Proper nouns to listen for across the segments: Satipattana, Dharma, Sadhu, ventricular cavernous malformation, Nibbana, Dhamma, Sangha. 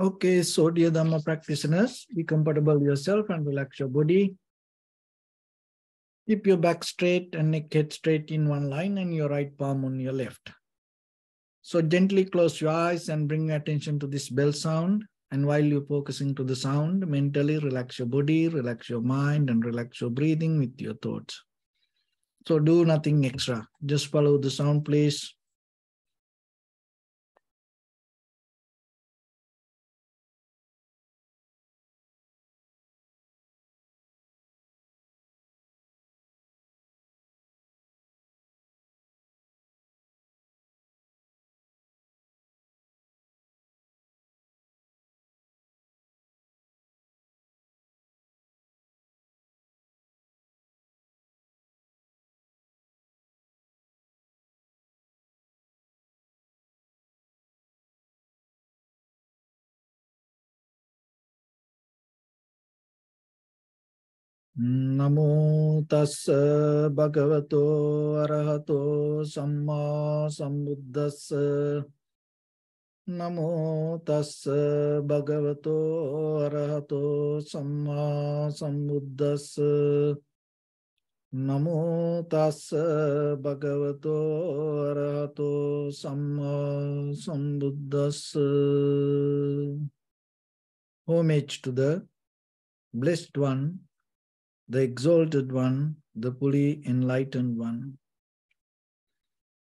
Okay, so dear Dharma practitioners, be comfortable yourself and relax your body. Keep your back straight and neck head straight in one line and your right palm on your left. So gently close your eyes and bring your attention to this bell sound. And while you're focusing to the sound, mentally relax your body, relax your mind, and relax your breathing with your thoughts. So do nothing extra. Just follow the sound, please. Namo tassa bhagavato arahato samma sambuddhassa. Namo tassa bhagavato arahato samma sambuddhassa. Namo tassa bhagavato arahato samma sambuddhassa. Homage to the Blessed One, the Exalted One, the fully enlightened One.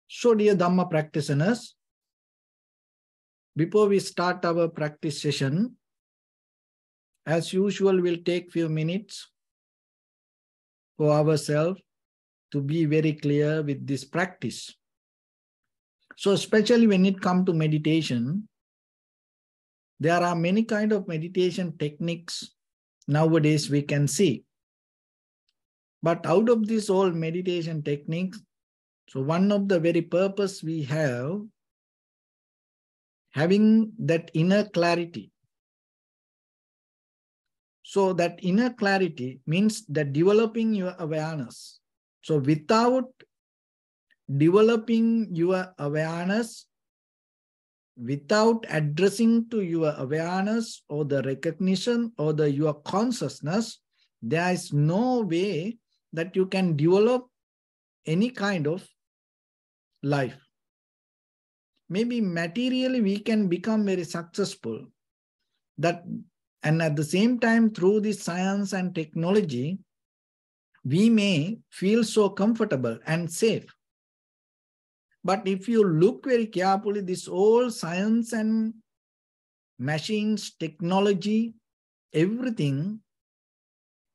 So dear Dhamma practitioners, before we start our practice session, as usual, we'll take few minutes for ourselves to be very clear with this practice. So especially when it comes to meditation, there are many kinds of meditation techniques nowadays we can see. But out of these all meditation techniques, so one of the very purpose we have, having that inner clarity. So that inner clarity means that developing your awareness. So without developing your awareness, without addressing to your awareness or the recognition or your consciousness, there is no way that you can develop any kind of life. Maybe materially we can become very successful. And at the same time, through this science and technology, we may feel so comfortable and safe. But if you look very carefully, this whole science and machines, technology, everything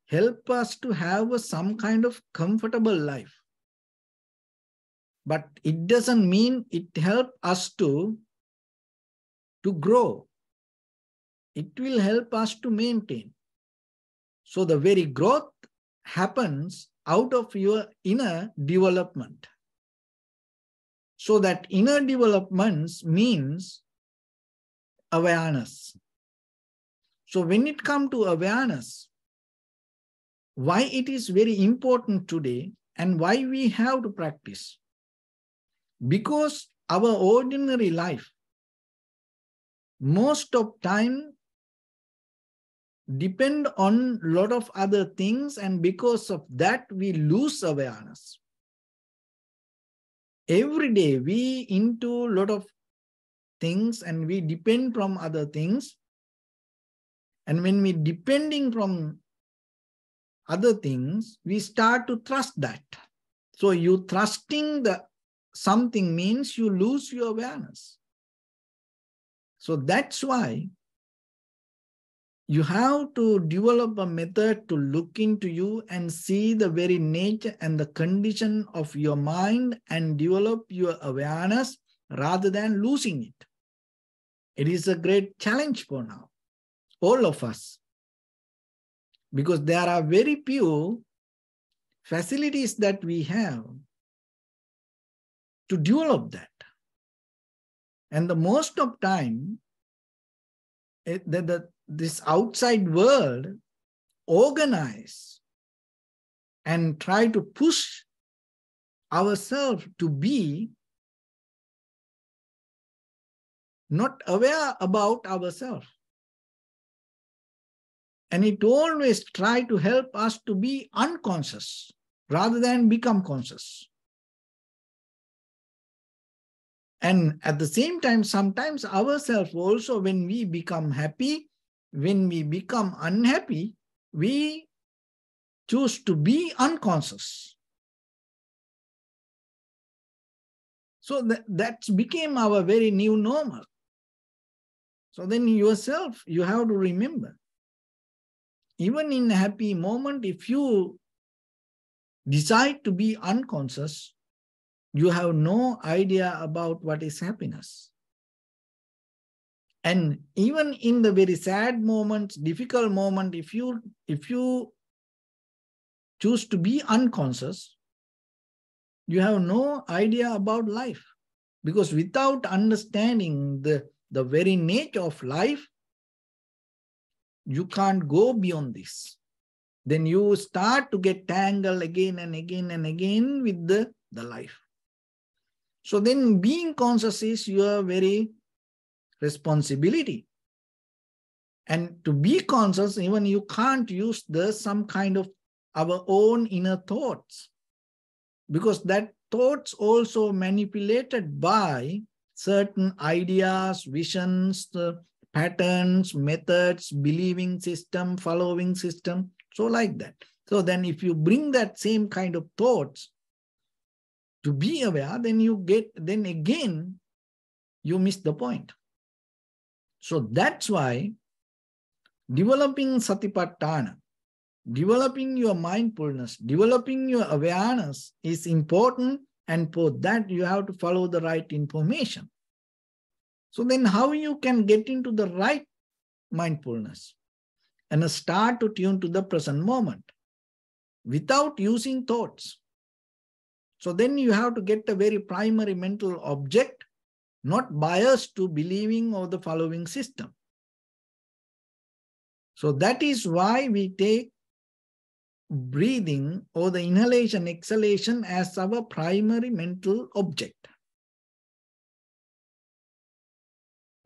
help us to have some kind of comfortable life. But it doesn't mean it helps us to grow. It will help us to maintain. So the very growth happens out of your inner development. So that inner development means awareness. So when it comes to awareness, why it is very important today and why we have to practice? Because our ordinary life, most of time, depend on a lot of other things, and because of that, we lose awareness. Every day, we into a lot of things and we depend from other things. And when we depending from other things, we start to trust that. So you trusting the something means you lose your awareness. So that's why you have to develop a method to look into you and see the very nature and the condition of your mind and develop your awareness rather than losing it. It is a great challenge for now, all of us. Because there are very few facilities that we have to develop that. And the most of time, this outside world organize and try to push ourselves to be not aware about ourselves. And it always tries to help us to be unconscious rather than become conscious. And at the same time, sometimes ourselves also, when we become happy, when we become unhappy, we choose to be unconscious. So that became our very new normal. So then yourself, you have to remember. Even in a happy moment, if you decide to be unconscious, you have no idea about what is happiness. And even in the very sad moments, difficult moment, if you choose to be unconscious, you have no idea about life. Because without understanding the very nature of life, you can't go beyond this. Then you start to get tangled again and again and again with the life. So then being conscious is your very responsibility. And to be conscious, even you can't use some kind of our own inner thoughts, because that thoughts also manipulated by certain ideas, visions, patterns, methods, believing system, following system, so like that. So then if you bring that same kind of thoughts to be aware, then again, you miss the point. So that's why developing Satipattana, developing your mindfulness, developing your awareness is important, and for that you have to follow the right information. So then how you can get into the right mindfulness and start to tune to the present moment without using thoughts? So then you have to get the very primary mental object, not biased to believing or the following system. So that is why we take breathing or the inhalation, exhalation as our primary mental object.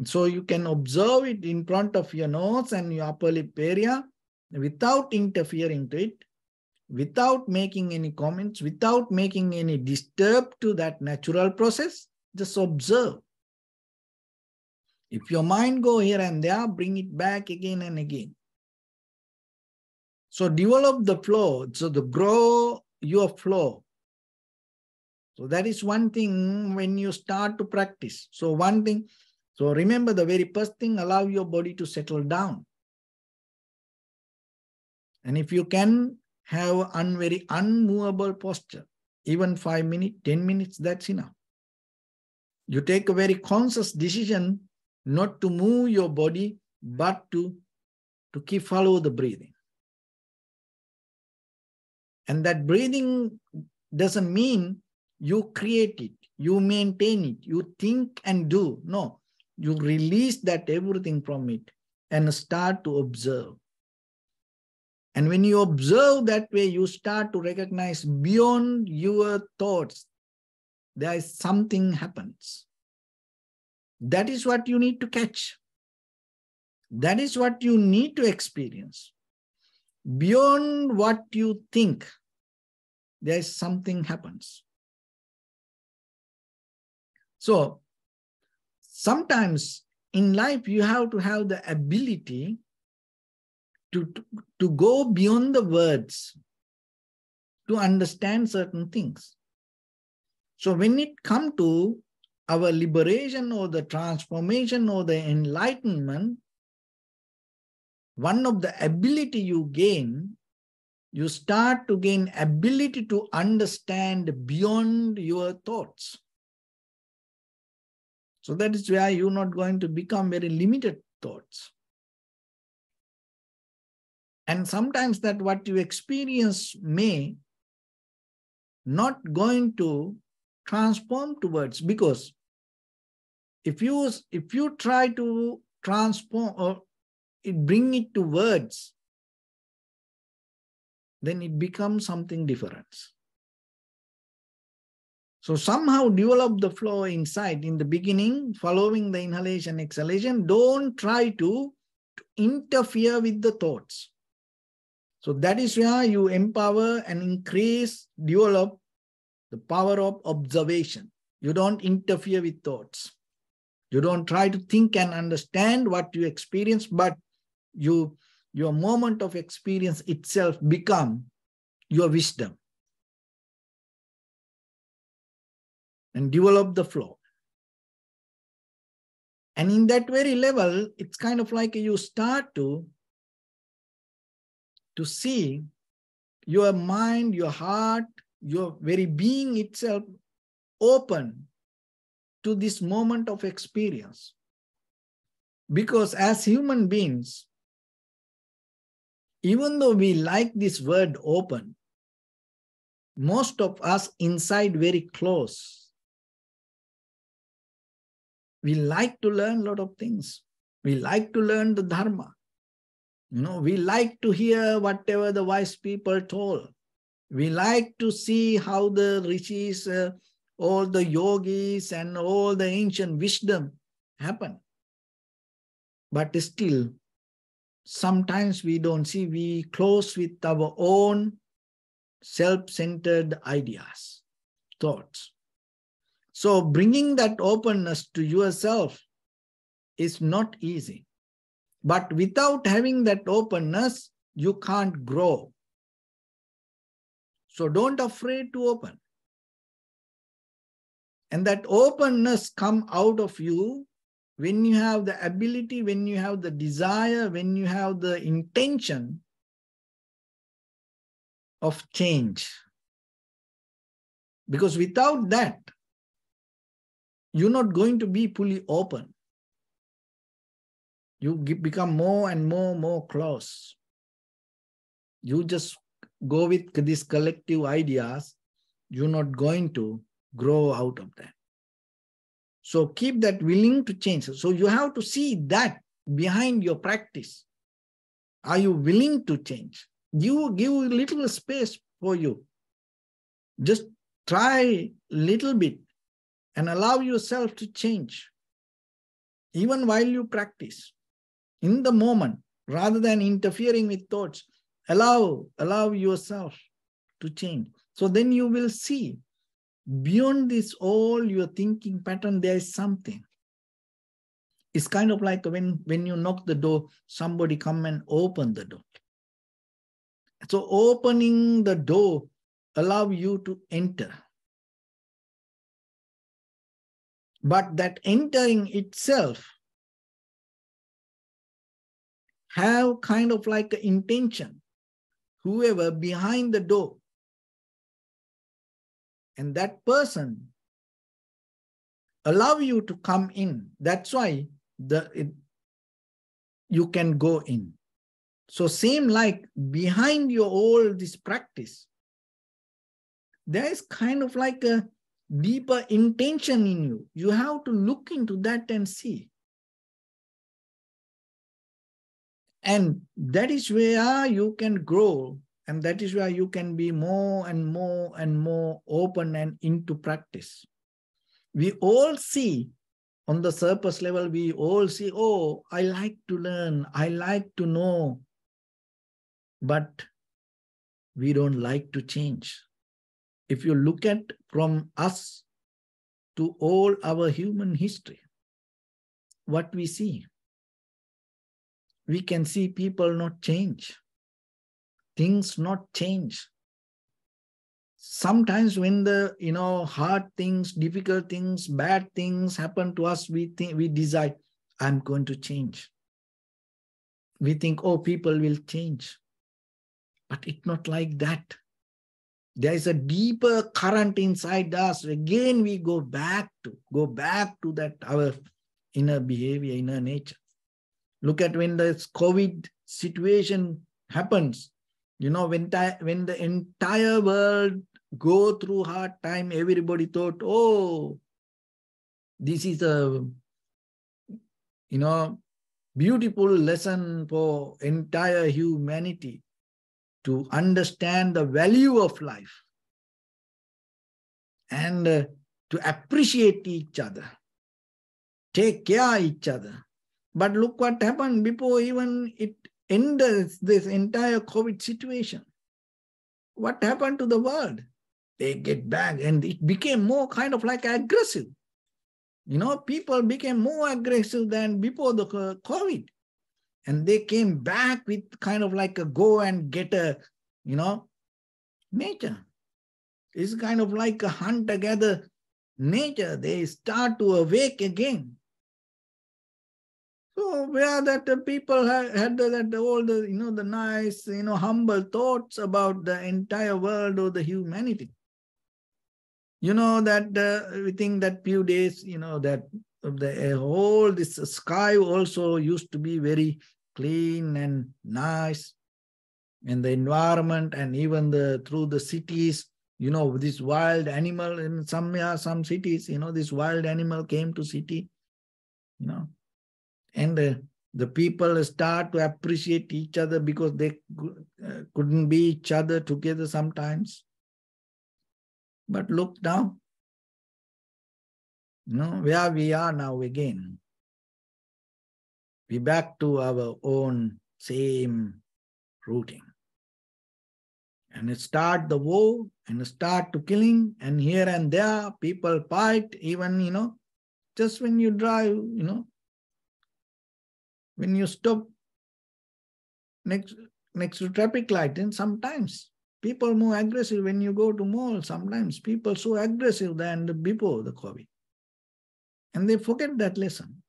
So you can observe it in front of your nose and your upper lip area without interfering to it, without making any comments, without making any disturb to that natural process. Just observe. If your mind go here and there, bring it back again and again. So develop the flow, so to grow your flow. So that is one thing when you start to practice. So one thing, so remember the very first thing, allow your body to settle down. And if you can have very unmovable posture, even 5 minutes, 10 minutes, that's enough. You take a very conscious decision not to move your body, but to keep follow the breathing. And that breathing doesn't mean you create it, you maintain it, you think and do. No, you release that everything from it and start to observe. And when you observe that way, you start to recognize beyond your thoughts, there is something happens. That is what you need to catch. That is what you need to experience. Beyond what you think, there is something happens. So sometimes in life you have to have the ability to go beyond the words to understand certain things. So when it comes to our liberation or the transformation or the enlightenment, one of the ability you gain, you start to gain ability to understand beyond your thoughts. So that is where you're not going to become very limited thoughts. And sometimes that what you experience may not going to transform towards, because if you try to transform or bring it to words, then it becomes something different. So somehow develop the flow inside. In the beginning, following the inhalation, exhalation, don't try to interfere with the thoughts. So that is where you empower and increase, develop the power of observation. You don't interfere with thoughts. You don't try to think and understand what you experience, but your moment of experience itself become your wisdom. And develop the flow. And in that very level, it's kind of like you start to see your mind, your heart, your very being itself open to this moment of experience. Because as human beings, even though we like this word open, most of us inside very close. We like to learn a lot of things. We like to learn the Dharma. You know, we like to hear whatever the wise people told. We like to see how the rishis, all the yogis and all the ancient wisdom happen. But still, sometimes we don't see, we close with our own self-centered ideas, thoughts. So bringing that openness to yourself is not easy. But without having that openness, you can't grow. So don't afraid to open. And that openness comes out of you when you have the ability, when you have the desire, when you have the intention of change. Because without that, you're not going to be fully open. You become more and more close. You just go with these collective ideas. You're not going to grow out of that. So keep that willing to change. So you have to see that behind your practice. Are you willing to change? Give a little space for you. Just try a little bit and allow yourself to change. Even while you practice, in the moment, rather than interfering with thoughts, allow yourself to change. So then you will see, beyond this all your thinking pattern, there is something. It's kind of like when you knock the door, somebody come and open the door. So opening the door allows you to enter. But that entering itself have kind of like an intention, whoever behind the door. And that person allow you to come in. That's why you can go in. So same like behind your all this practice, there is kind of like a deeper intention in you. You have to look into that and see. And that is where you can grow. And that is where you can be more and more open and into practice. We all see on the surface level, we all see, oh, I like to learn. I like to know. But we don't like to change. If you look at from us to all our human history, what we see, we can see people not change, things not change. Sometimes when the hard things, difficult things, bad things happen to us, we decide, I'm going to change. We think, oh, people will change. But it's not like that. There is a deeper current inside us. Again, we go back to that our inner behavior, inner nature. Look at when this COVID situation happens. You know, when the entire world go through hard time, everybody thought, oh, this is a beautiful lesson for entire humanity. To understand the value of life and to appreciate each other, take care of each other. But look what happened before even it in this entire COVID situation, what happened to the world? They get back and it became more kind of like aggressive. You know, people became more aggressive than before the COVID. And they came back with kind of like a go and get a, you know, nature. It's kind of like a hunter-gatherer nature. They start to awake again. So where that the people had that all the, you know, the nice, you know, humble thoughts about the entire world or the humanity. You know, that within that few days, you know, that the whole this sky also used to be very clean and nice, and the environment, and even the through the cities, you know, this wild animal in some cities, you know, this wild animal came to city, you know, and the people start to appreciate each other because they couldn't be each other together sometimes. But look now, you know, where we are now again. We're back to our own same routine. And start the war, and start to killing, and here and there people fight, even, you know, just when you drive, you know, when you stop next to traffic light, then sometimes people more aggressive. When you go to mall, sometimes people so aggressive than before the COVID. And they forget that lesson.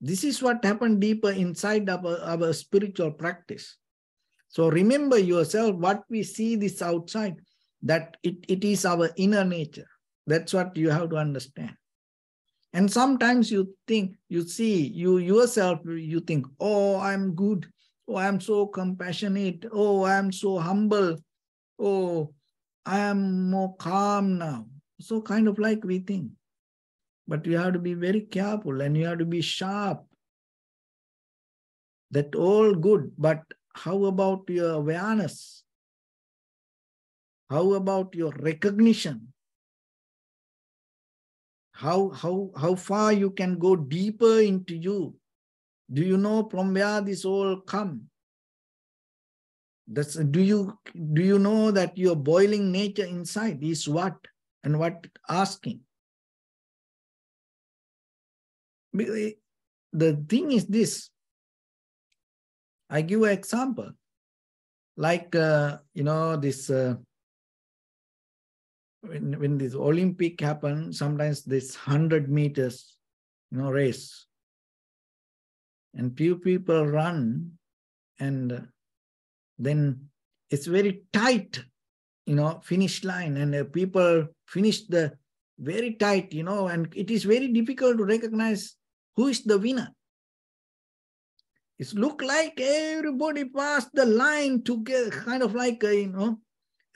This is what happened deeper inside our spiritual practice. So remember yourself, what we see this outside, that it is our inner nature. That's what you have to understand. And sometimes you think, you see, you yourself, you think, oh, I'm good. Oh, I'm so compassionate. Oh, I'm so humble. Oh, I am more calm now. So kind of like we think. But you have to be very careful and you have to be sharp. That all good, but how about your awareness? How about your recognition? How far you can go deeper into you? Do you know from where this all come? Do you know that your boiling nature inside is what and what asking? The thing is this. I give an example, like, you know, this, when this Olympic happened, sometimes this 100 meters, you know, race. And few people run, and then it's very tight, you know, finish line. And people finish the very tight, you know, and it is very difficult to recognize who is the winner. It looks like everybody passed the line together, kind of like, you know,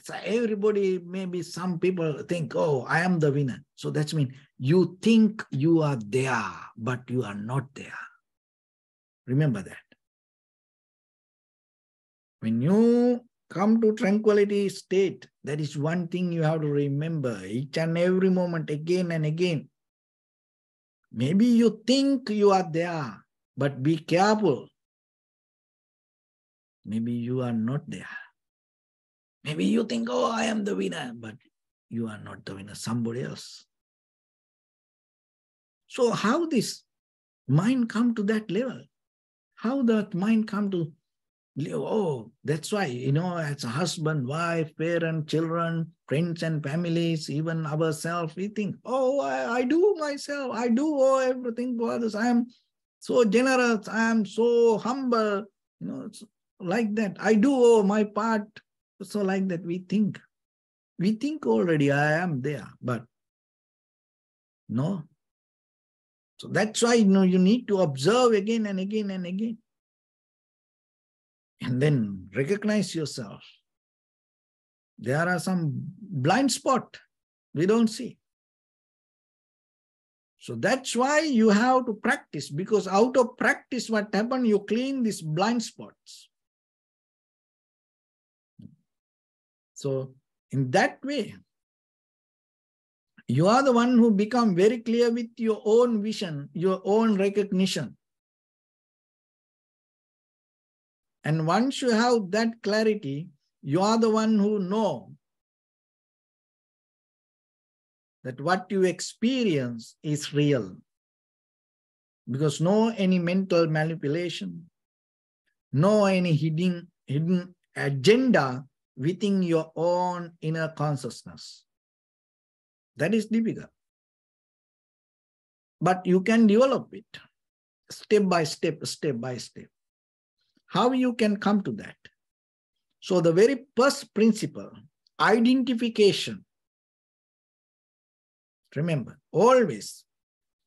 so everybody, maybe some people think, oh, I am the winner. So that means you think you are there, but you are not there. Remember that. When you come to tranquility state, that is one thing you have to remember each and every moment, again and again. Maybe you think you are there, but be careful. Maybe you are not there. Maybe you think, oh, I am the winner, but you are not the winner, somebody else. So how this mind come to that level? How that mind come to, oh, that's why, you know, as a husband, wife, parent, children, friends and families, even ourselves, we think, oh, I do myself, I do everything for others, I am so generous, I am so humble, you know, like that. I do my part. So like that we think already I am there, but no. So that's why, you know, you need to observe again and again and again. And then recognize yourself. There are some blind spots we don't see. So that's why you have to practice, because out of practice, what happens, you clean these blind spots. So in that way, you are the one who become very clear with your own vision, your own recognition. And once you have that clarity, you are the one who know that what you experience is real. Because no any mental manipulation, no any hidden agenda within your own inner consciousness. That is difficult. But you can develop it step by step, step by step. How you can come to that? So the very first principle, identification. Remember, always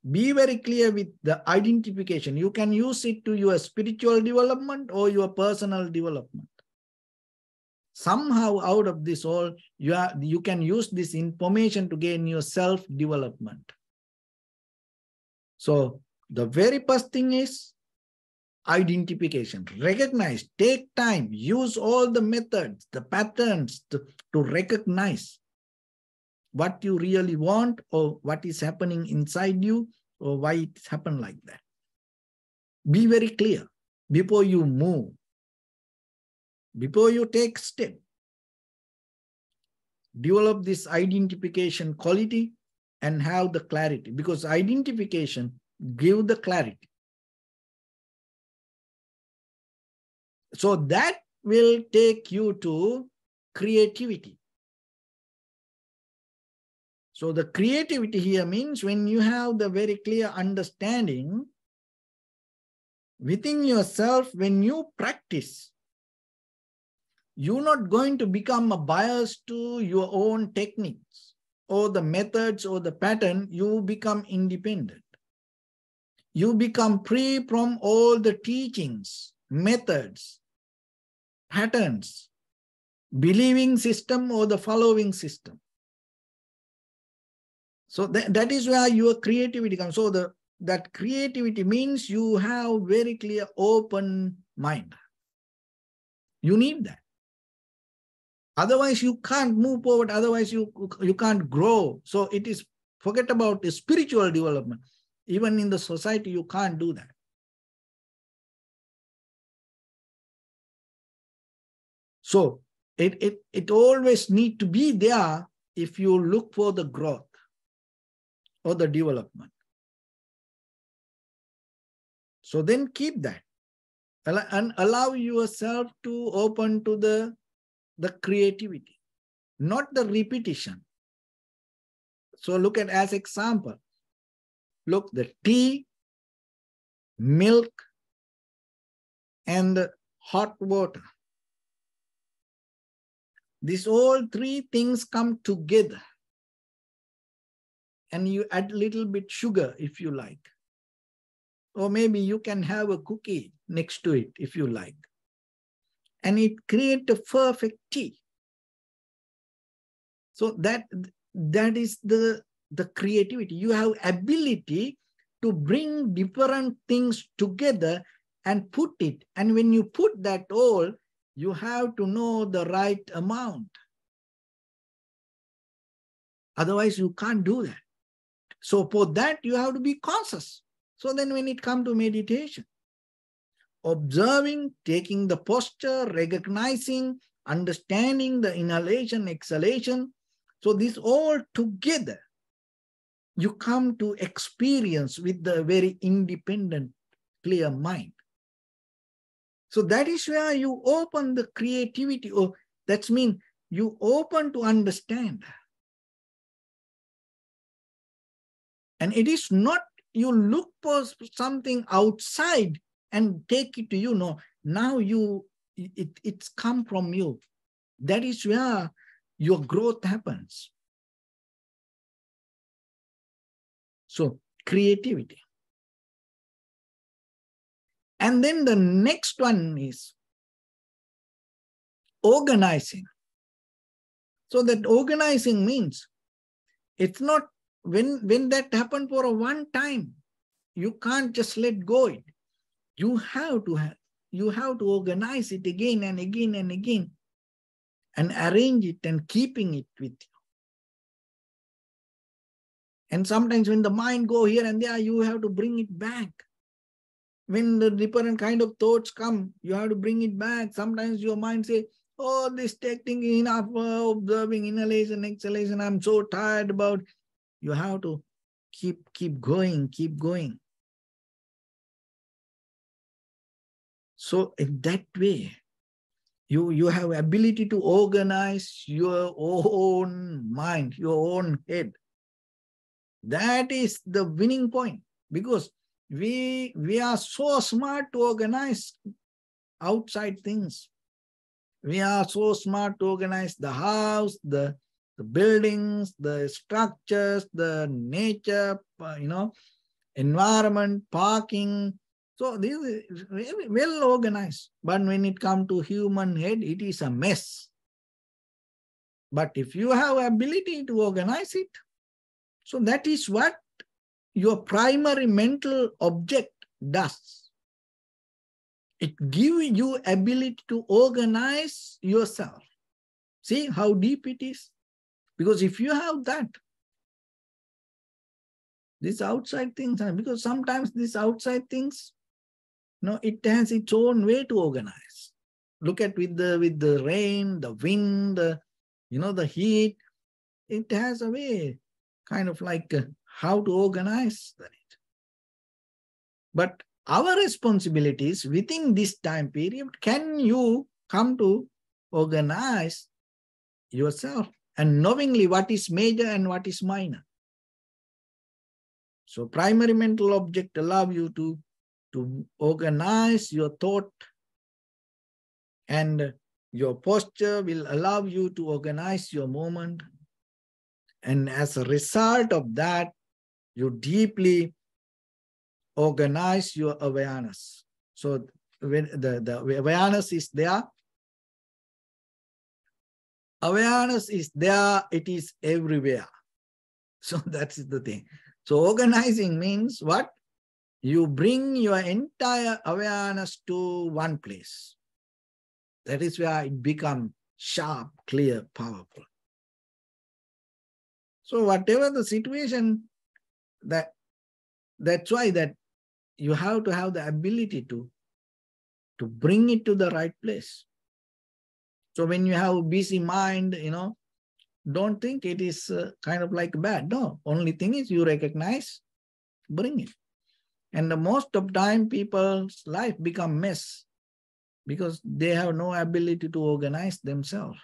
be very clear with the identification. You can use it to your spiritual development or your personal development. Somehow out of this all, you can use this information to gain your self-development. So the very first thing is identification. Recognize, take time, use all the methods, the patterns to recognize what you really want or what is happening inside you or why it happened like that. Be very clear before you move, before you take step. Develop this identification quality and have the clarity, because identification gives the clarity. So that will take you to creativity. So the creativity here means when you have the very clear understanding within yourself, when you practice, you're not going to become a bias to your own techniques or the methods or the pattern. You become independent. You become free from all the teachings, methods, patterns, believing system or the following system. So that is where your creativity comes. So that creativity means you have very clear, open mind. You need that. Otherwise, you can't move forward. Otherwise, you can't grow. So it is, forget about the spiritual development. Even in the society, you can't do that. So it always needs to be there if you look for the growth or the development. So then keep that and allow yourself to open to the creativity, not the repetition. So look at as example, look the tea, milk, and the hot water. These all three things come together. And you add a little bit sugar if you like. Or maybe you can have a cookie next to it if you like. And it creates a perfect tea. So that is the creativity. You have ability to bring different things together and put it. And when you put that all, you have to know the right amount. Otherwise, you can't do that. So for that, you have to be conscious. So then when it comes to meditation, observing, taking the posture, recognizing, understanding the inhalation, exhalation. So this all together, you come to experience with the very independent, clear mind. So that is where you open the creativity, or that means you open to understand. And it is not you look for something outside and take it to you. No, now it's come from you. That is where your growth happens. So creativity. And then the next one is organizing. So that organizing means it's not when that happened for a one time, you can't just let go it. You have to organize it again and again and again and arrange it and keeping it with you. And sometimes when the mind go here and there, you have to bring it back. When the different kind of thoughts come, you have to bring it back. Sometimes your mind says, oh, this technique is enough, observing inhalation, exhalation, I'm so tired about. You have to keep going. So in that way, you have ability to organize your own mind, your own head. That is the winning point, because we are so smart to organize outside things. We are so smart to organize the house, the buildings, the structures, the nature, environment, parking. So this is very well organized. But when it comes to human head, it is a mess. But if you have ability to organize it, so that is what your primary mental object does. It gives you ability to organize yourself. See how deep it is? Because if you have that, these outside things, because sometimes these outside things, it has its own way to organize. Look at with the rain, the wind, the heat. It has a way, kind of like how to organize that. But our responsibilities within this time period, can you come to organize yourself and knowingly what is major and what is minor? So primary mental object allows you to organize your thought, and your posture will allow you to organize your movement. And as a result of that, you deeply organize your awareness. So when the awareness is there. Awareness is there, it is everywhere. So that is the thing. So organizing means what? You bring your entire awareness to one place. That is where it becomes sharp, clear, powerful. So whatever the situation, that's why that you have to have the ability to bring it to the right place. So when you have a busy mind, don't think it is kind of like bad. No, only thing is you recognize, bring it. And the most of time people's life become mess because they have no ability to organize themselves.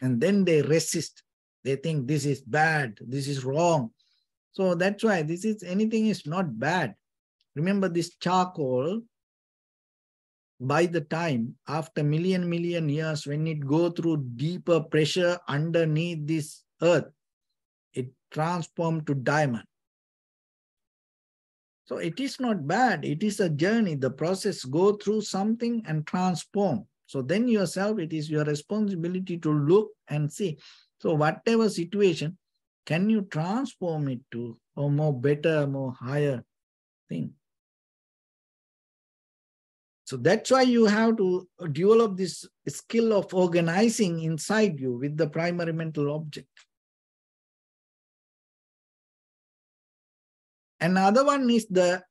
And then they resist. They think this is bad, this is wrong. So that's why anything is not bad. Remember this charcoal, by the time after million years, when it go through deeper pressure underneath this earth, it transformed to diamond. So it is not bad. It is a journey. The process go through something and transform. So then yourself, it is your responsibility to look and see. So whatever situation, can you transform it to a more better, more higher thing? So that's why you have to develop this skill of organizing inside you with the primary mental object. Another one is the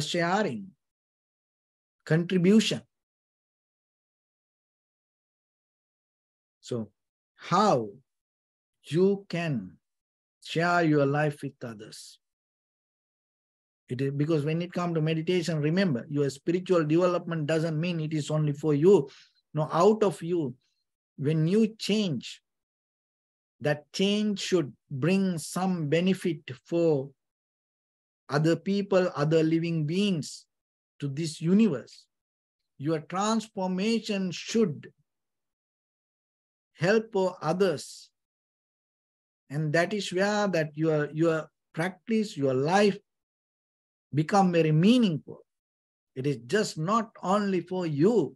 sharing, contribution. So how you can share your life with others. It is because when it comes to meditation, remember, your spiritual development doesn't mean it is only for you. No, out of you, when you change, that change should bring some benefit for other people, other living beings to this universe. Your transformation should help for others. And that is where that your practice, your life, become very meaningful. It is just not only for you.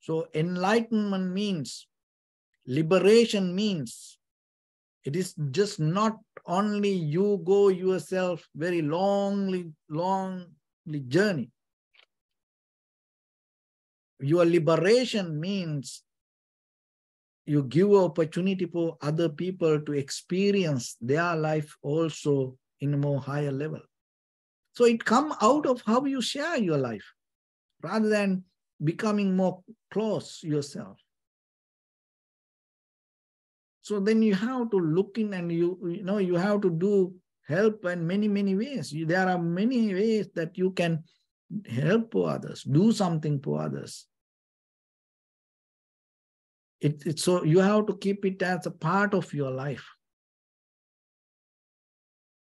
So enlightenment means, liberation means, it is just not only you go yourself very long journey. Your liberation means you give opportunity for other people to experience their life also in a more higher level. So it comes out of how you share your life rather than becoming more close yourself. So then you have to look in and you have to do help in many ways. There are many ways that you can help for others, do something for others. So you have to keep it as a part of your life.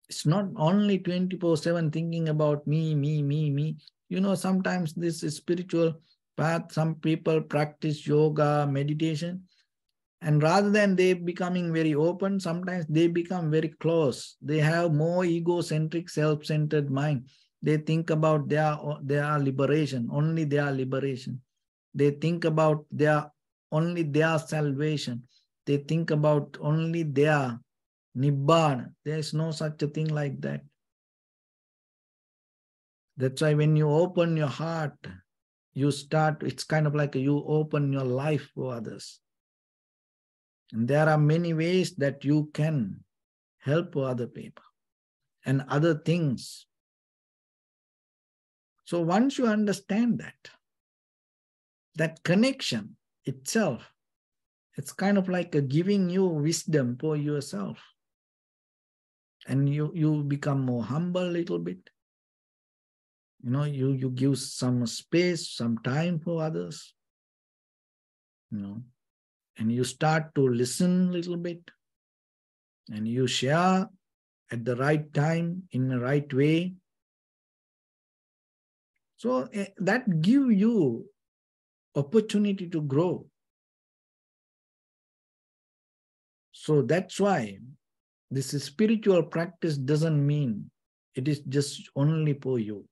It's not only 24/7 thinking about me. Sometimes this spiritual path, some people practice yoga, meditation, and rather than they becoming very open, sometimes they become very close. They have more egocentric, self-centered mind. They think about their liberation, only their liberation. They think about their salvation. They think about only their nibbana. There is no such a thing like that. That's why when you open your heart, it's kind of like you open your life for others. And there are many ways that you can help other people and other things. So once you understand that connection itself, it's kind of like giving you wisdom for yourself. And you become more humble a little bit. You give some space, some time for others. And you start to listen a little bit. And you share at the right time, in the right way. So that gives you opportunity to grow. So that's why this spiritual practice doesn't mean it is just only for you.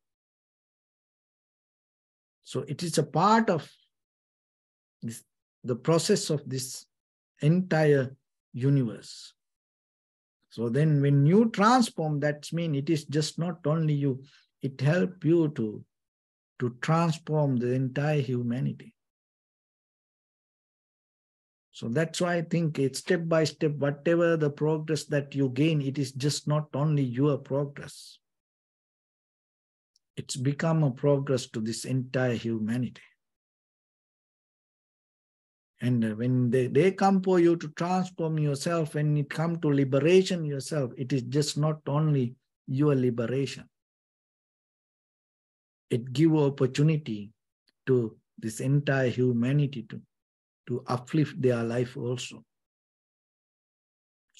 So it is a part of the process of this entire universe. So then when you transform, that means it is just not only you, it helps you to transform the entire humanity. So that's why I think it's step by step, whatever the progress that you gain, it is just not only your progress. It's become a progress to this entire humanity. And when they come for you to transform yourself, when it comes to liberation yourself, it is just not only your liberation. It gives opportunity to this entire humanity to uplift their life also.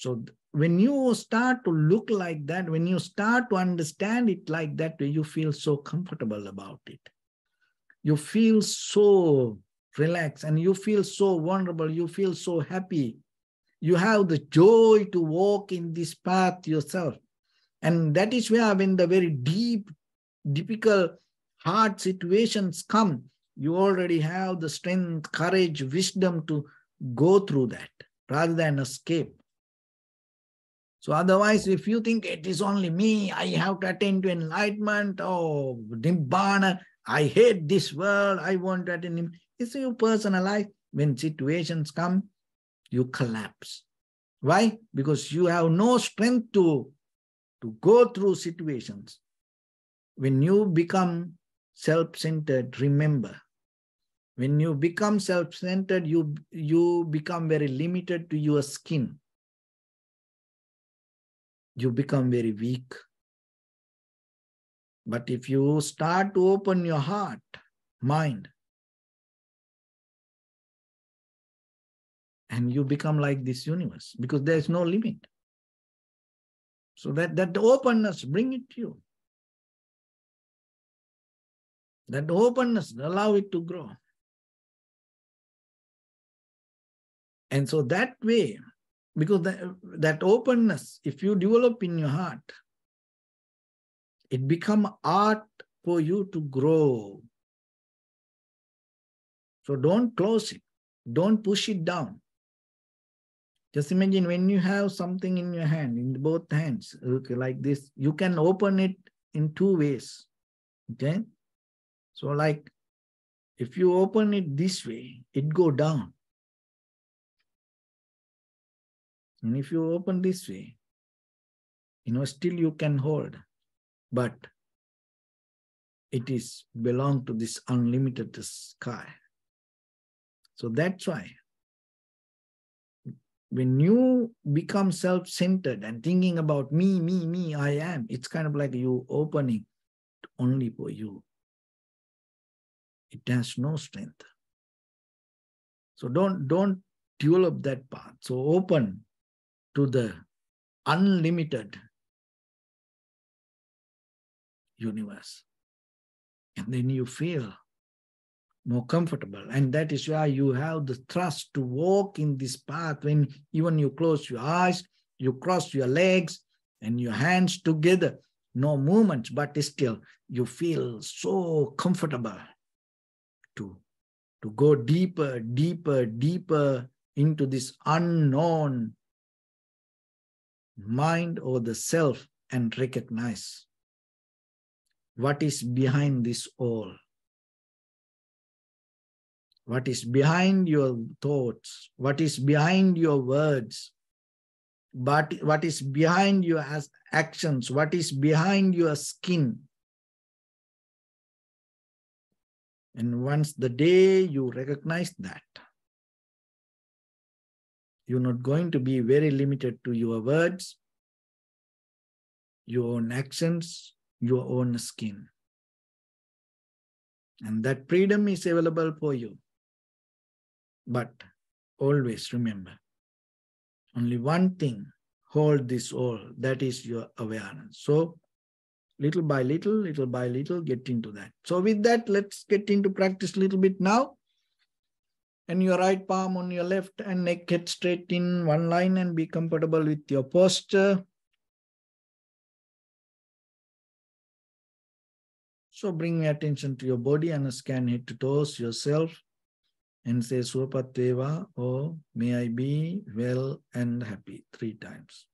So when you start to look like that, when you start to understand it like that, you feel so comfortable about it. You feel so relaxed and you feel so vulnerable. You feel so happy. You have the joy to walk in this path yourself. And that is where when the very deep, difficult, hard situations come, you already have the strength, courage, wisdom to go through that rather than escape. So otherwise, if you think it is only me, I have to attain to enlightenment or nibbana, I hate this world, I want to attain nibbana. It's your personal life. When situations come, you collapse. Why? Because you have no strength to go through situations. When you become self-centered, remember, when you become self-centered, you become very limited to your skin. You become very weak. But if you start to open your heart, mind, and you become like this universe, because there is no limit. So that openness, bring it to you. That openness, allow it to grow. And so that way, because that openness, if you develop in your heart, it becomes art for you to grow. So don't close it. Don't push it down. Just imagine when you have something in your hand, in both hands, okay, like this, you can open it in two ways. Okay? So like, if you open it this way, it go down. And if you open this way, still you can hold. But it is belong to this unlimited sky. So that's why when you become self-centered and thinking about me, me, me, I am, it's kind of like you opening only for you. It has no strength. So don't develop that part. So open to the unlimited universe. And then you feel more comfortable. And that is why you have the trust to walk in this path when even you close your eyes, you cross your legs and your hands together, no movements, but still you feel so comfortable to go deeper, deeper, deeper into this unknown mind or the self and recognize what is behind this all. What is behind your thoughts? What is behind your words? But what is behind your actions? What is behind your skin? And once the day you recognize that, you're not going to be very limited to your words, your own actions, your own skin. And that freedom is available for you. But always remember, only one thing hold this all, that is your awareness. So little by little, get into that. So with that, let's get into practice a little bit now. And your right palm on your left and neck head straight in one line and be comfortable with your posture. So bring your attention to your body and scan head to toes yourself and say Suvapat Veva or may I be well and happy 3 times.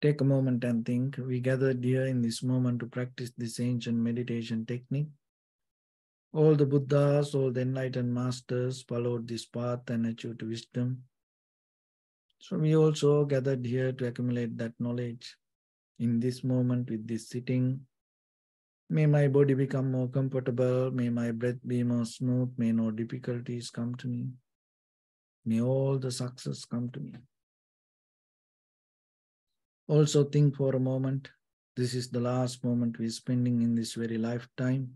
Take a moment and think. We gathered here in this moment to practice this ancient meditation technique. All the Buddhas, all the enlightened masters followed this path and achieved wisdom. So we also gathered here to accumulate that knowledge. In this moment with this sitting, may my body become more comfortable, may my breath be more smooth, may no difficulties come to me, may all the success come to me. Also think for a moment, this is the last moment we're spending in this very lifetime.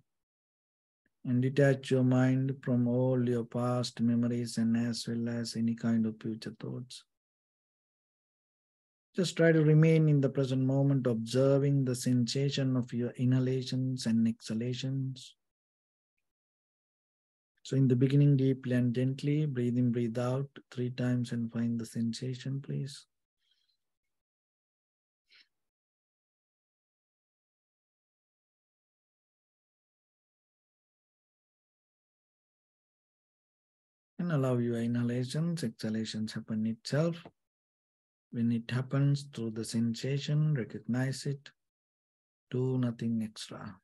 And detach your mind from all your past memories and as well as any kind of future thoughts. Just try to remain in the present moment, observing the sensation of your inhalations and exhalations. So in the beginning, deeply and gently, breathe in, breathe out 3 times and find the sensation, please. And allow your inhalations, exhalations happen itself. When it happens through the sensation, recognize it. Do nothing extra.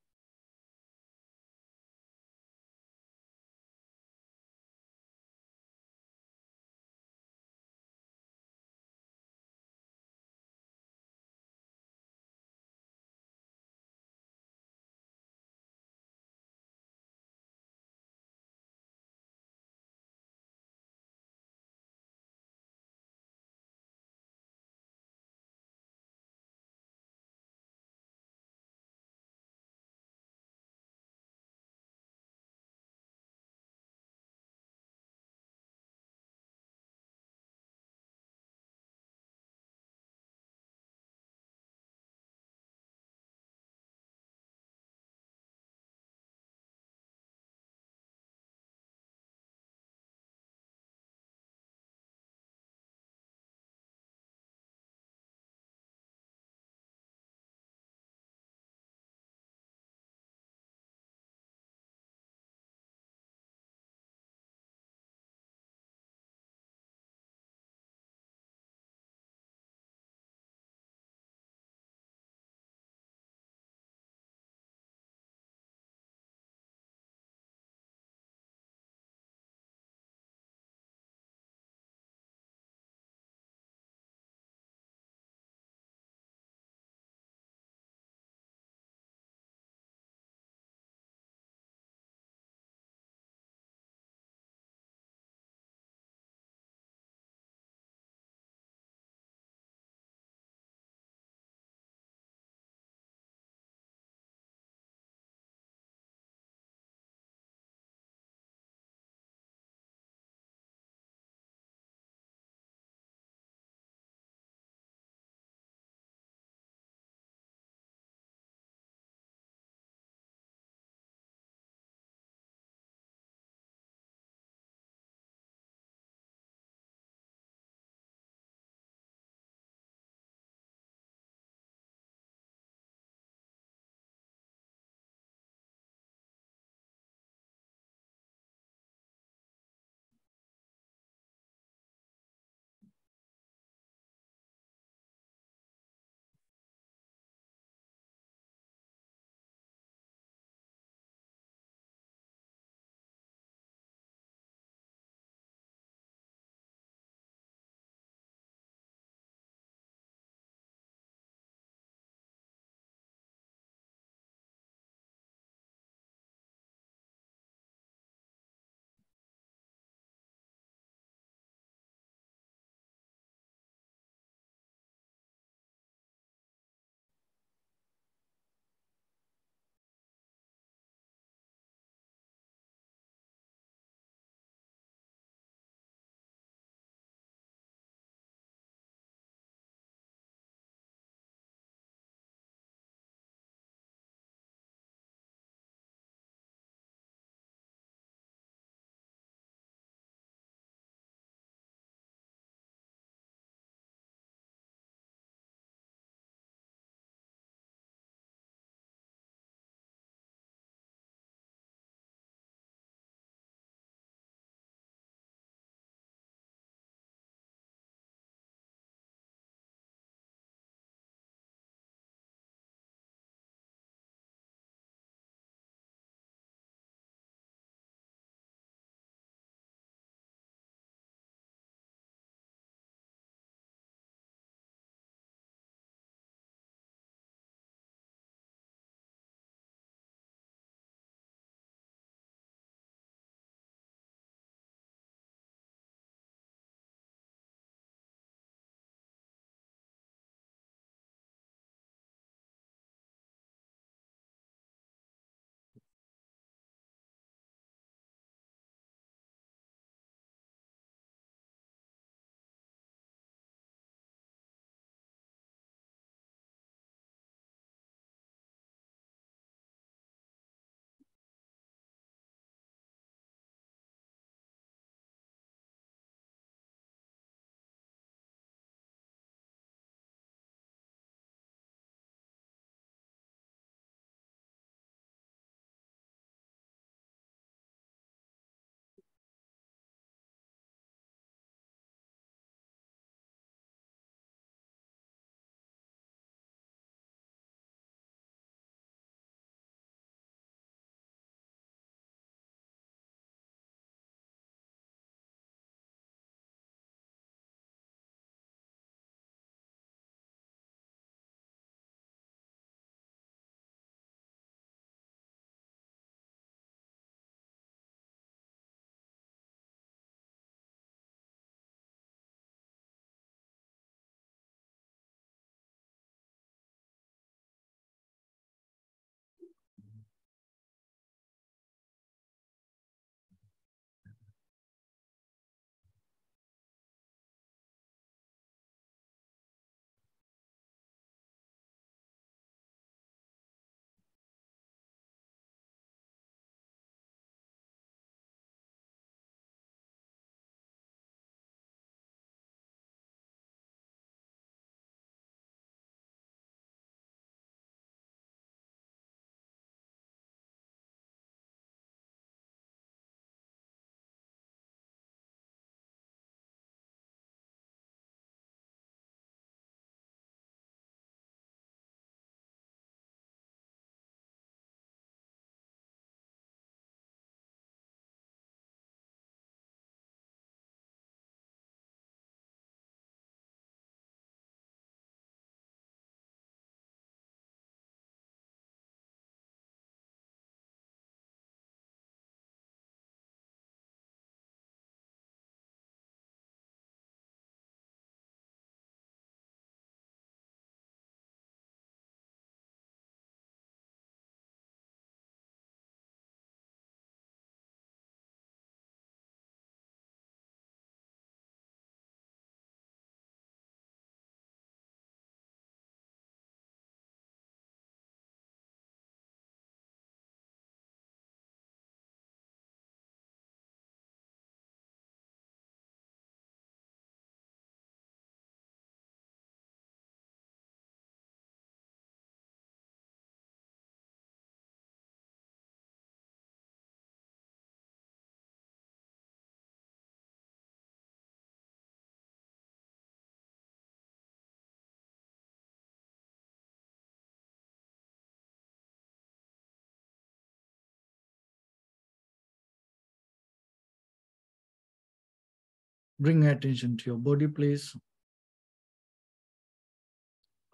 Bring attention to your body, please.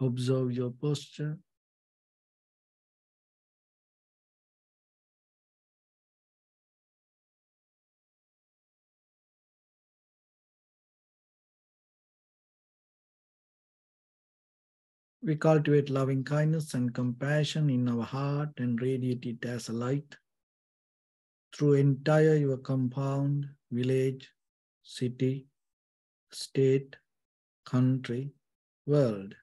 Observe your posture. We cultivate loving kindness and compassion in our heart and radiate it as a light through entire your compound, village, city, state, country, world,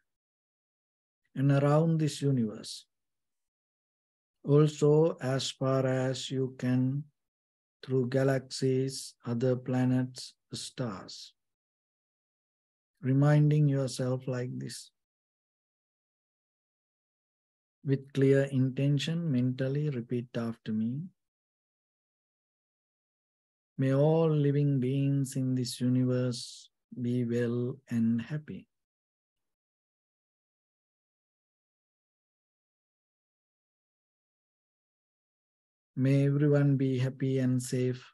and around this universe. Also, as far as you can, through galaxies, other planets, stars. Reminding yourself like this. With clear intention, mentally repeat after me. May all living beings in this universe be well and happy. May everyone be happy and safe,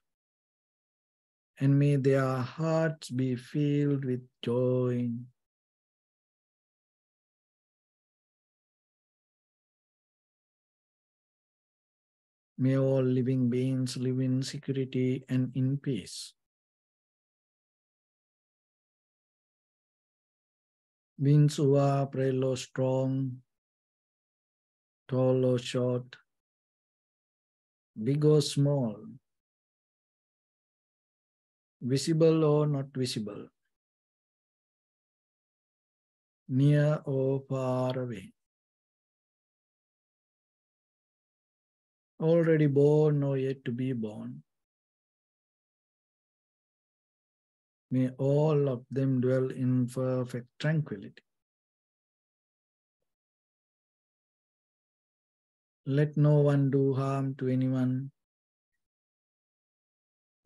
and may their hearts be filled with joy. May all living beings live in security and in peace. Beings who are frail or strong, tall or short, big or small, visible or not visible, near or far away, already born or yet to be born. May all of them dwell in perfect tranquility. Let no one do harm to anyone.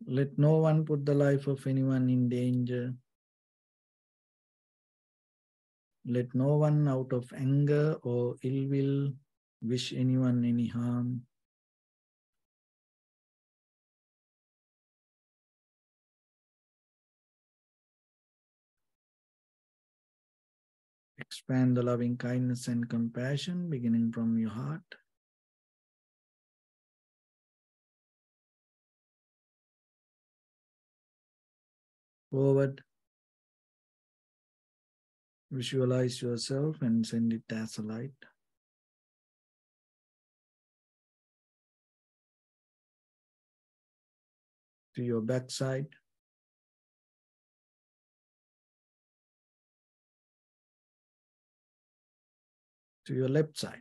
Let no one put the life of anyone in danger. Let no one out of anger or ill will wish anyone any harm. Expand the loving kindness and compassion beginning from your heart. Forward. Visualize yourself and send it as a light. To your backside. To your left side,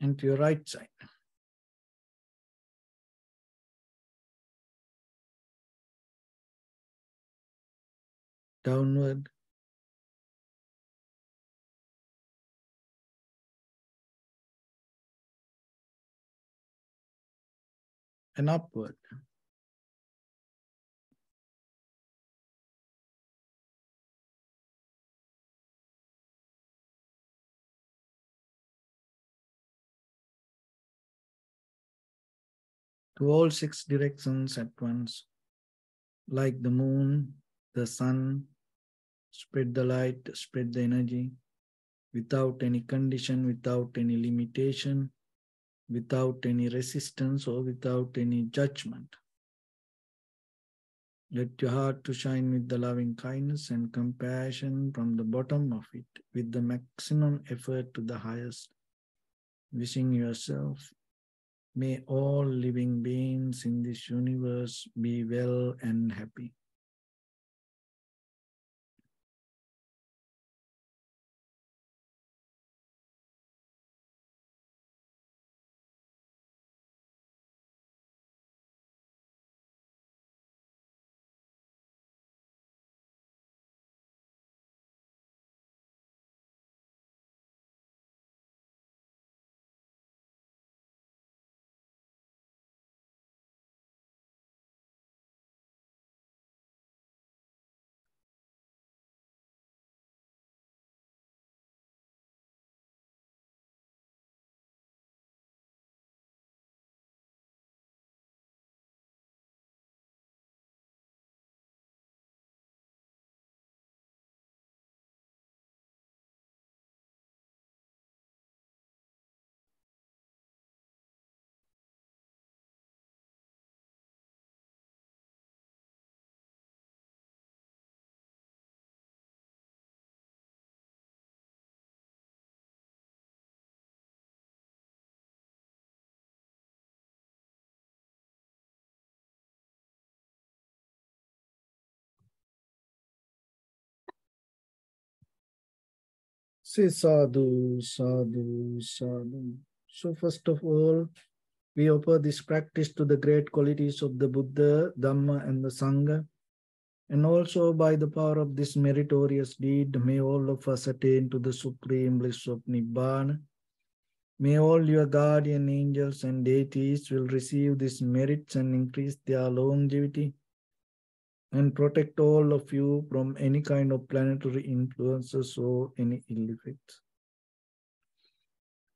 and to your right side. Downward, and upward. To all six directions at once, like the moon, the sun, spread the light, spread the energy, without any condition, without any limitation, without any resistance or without any judgment. Let your heart to shine with the loving kindness and compassion from the bottom of it, with the maximum effort to the highest, wishing yourself, may all living beings in this universe be well and happy. Say sadhu, sadhu, sadhu. So first of all, we offer this practice to the great qualities of the Buddha, Dhamma and the Sangha. And also by the power of this meritorious deed, may all of us attain to the supreme bliss of Nibbana. May all your guardian angels and deities will receive these merits and increase their longevity and protect all of you from any kind of planetary influences or any ill effects.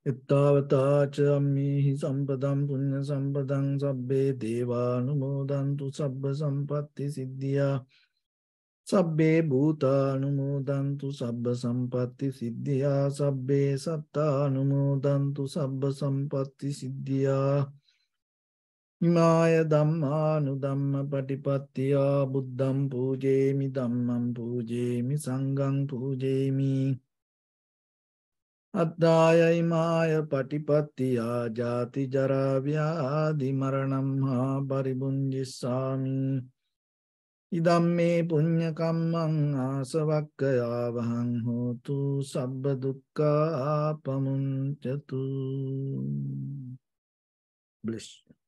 Ittavata cha ammihi sampadam punya sampadam sabbe deva anumodantu sabba sampatti siddhya sabbe bhuta anumodantu sabba sampatti siddhya sabbe satta anumodantu sabba sampatti siddhya Imaya dhamma nu dhamma patipattiya buddham pujemi dhammam pujemi sangham pujemi Addaya imaya patipattiya jati jara vyadi maranam ha paribunjissami idamme punya kammam asavakkaya vaham hotu sabba dukkha apamunchatu. Bless you.